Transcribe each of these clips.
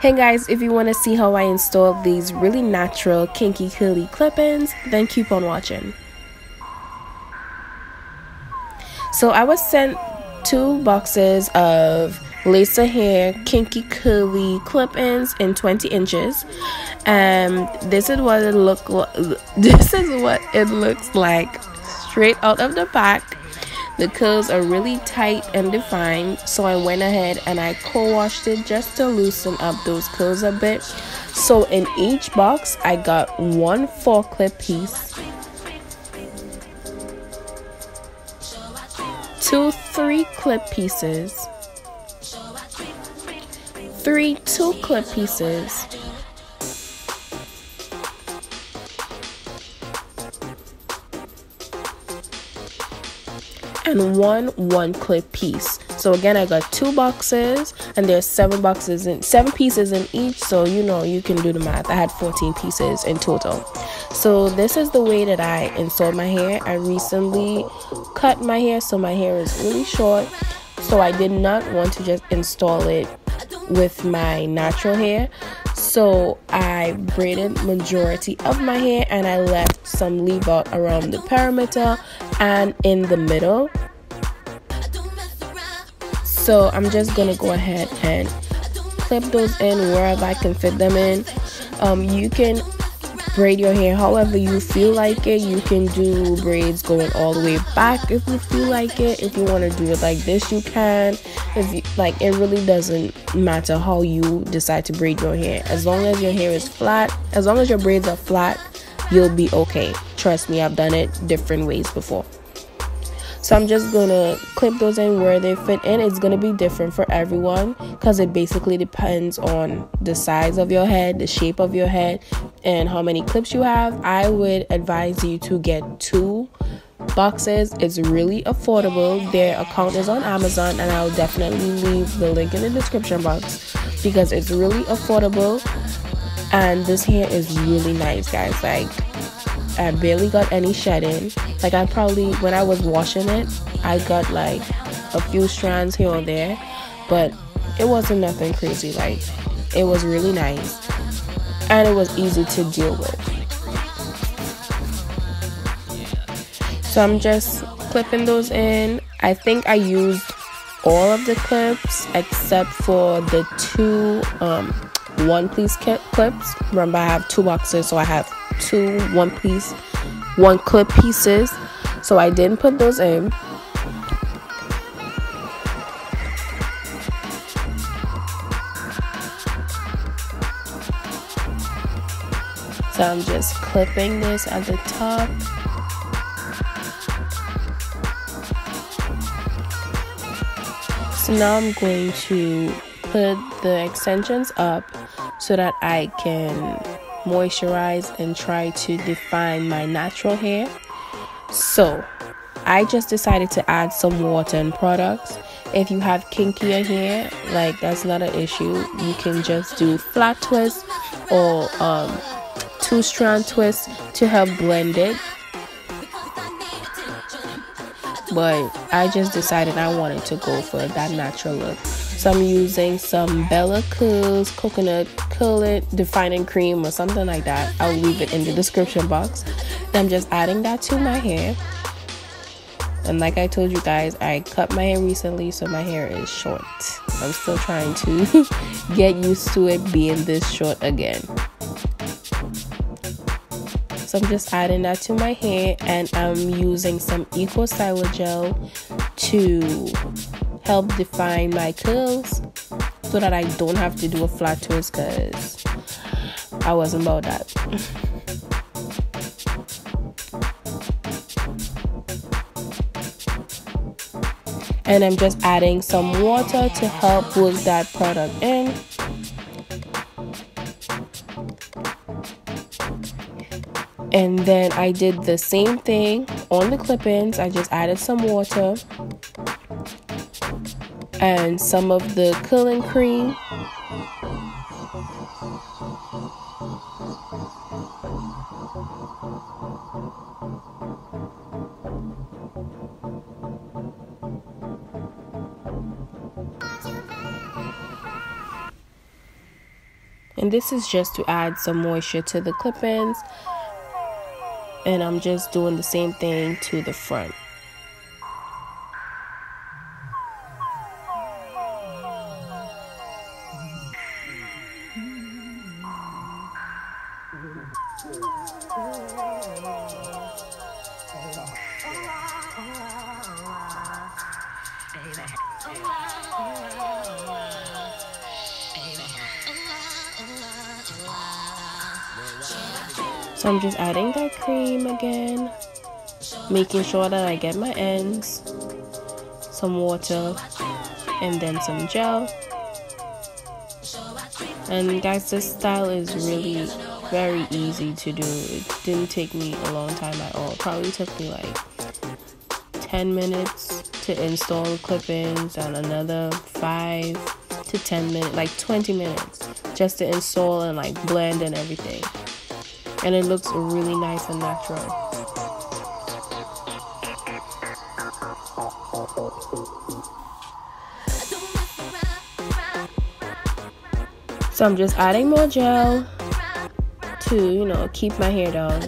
Hey guys, if you want to see how I installed these really natural kinky curly clip-ins, then keep on watching. So I was sent 2 boxes of Lacer Hair kinky curly clip-ins in 20 inches, and this is what it looks like straight out of the pack. The curls are really tight and defined, so I went ahead and I co-washed it just to loosen up those curls a bit. So in each box, I got 1 4-clip piece, 2 3-clip pieces, 3 2-clip pieces, 1 1-clip piece. So again, I got 2 boxes, and there's 7 boxes and 7 pieces in each, so you know, you can do the math. I had 14 pieces in total. So this is the way that I installed my hair. I recently cut my hair, so my hair is really short, so I did not want to just install it with my natural hair. So I braided majority of my hair, and I left some leave out around the perimeter and in the middle. So I'm just gonna go ahead and clip those in wherever I can fit them in. You can braid your hair however you feel like it. You can do braids going all the way back if you feel like it. If you want to do it like this, you can. If you like, it really doesn't matter how you decide to braid your hair. As long as your hair is flat, as long as your braids are flat, you'll be okay. Trust me, I've done it different ways before. So I'm just gonna clip those in where they fit in. It's gonna be different for everyone because it basically depends on the size of your head, the shape of your head, and how many clips you have. I would advise you to get 2 boxes. It's really affordable. Their account is on Amazon, and I'll definitely leave the link in the description box because it's really affordable. And this hair is really nice, guys. Like, I barely got any shedding. Like, I probably, when I was washing it, I got like a few strands here or there, but it wasn't nothing crazy. Like, it was really nice, and it was easy to deal with. So I'm just clipping those in. I think I used all of the clips except for the 2 1-piece clips. Remember, I have 2 boxes, so I have 2 1-clip pieces, so I didn't put those in. So I'm just clipping this at the top. So now I'm going to put the extensions up so that I can moisturize and try to define my natural hair. So I just decided to add some water and products. If you have kinkier hair, like, that's not an issue. You can just do flat twists or 2-strand twists to help blend it, but I just decided I wanted to go for that natural look. So I'm using some Bella Curls Coconut Curling Defining Cream or something like that. I'll leave it in the description box. And I'm just adding that to my hair. And like I told you guys, I cut my hair recently, so my hair is short. I'm still trying to get used to it being this short again. So I'm just adding that to my hair, and I'm using some Eco Styler gel to help define my curls so that I don't have to do a flat twist, because I wasn't about that. And I'm just adding some water to help work that product in. And then I did the same thing on the clip-ins. I just added some water and some of the curling cream. And this is just to add some moisture to the clip ends. And I'm just doing the same thing to the front. So I'm just adding that cream again, making sure that I get my ends, some water, and then some gel. And guys, this style is really very easy to do. It didn't take me a long time at all. It probably took me like 10 minutes to install the clip-ins and another 5 to 10 minutes, like 20 minutes just to install and like blend and everything. And it looks really nice and natural. So I'm just adding more gel to, you know, keep my hair down.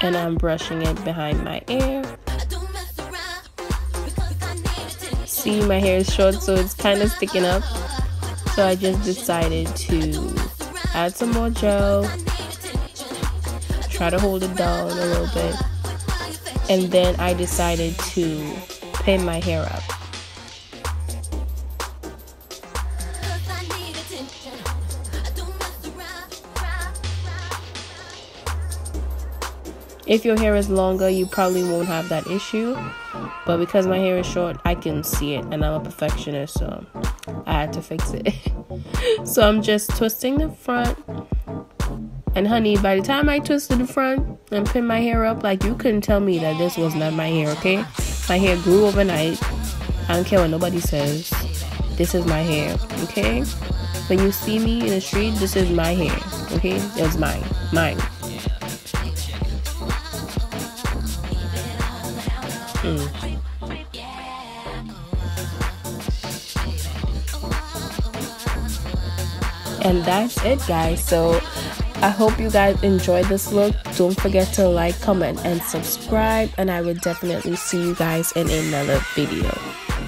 And I'm brushing it behind my ear. See, my hair is short, so it's kind of sticking up. So I just decided to add some more gel, try to hold it down a little bit, and then I decided to pin my hair up. If your hair is longer, you probably won't have that issue, but because my hair is short, I can see it, and I'm a perfectionist, so I had to fix it. So I'm just twisting the front. And honey, by the time I twisted the front and pinned my hair up, like, you couldn't tell me that this was not my hair, okay? My hair grew overnight. I don't care what nobody says. This is my hair, okay? When you see me in the street, this is my hair, okay? It's mine, mine. Mm. And that's it, guys. So I hope you guys enjoyed this look. Don't forget to like, comment, and subscribe, and I will definitely see you guys in another video.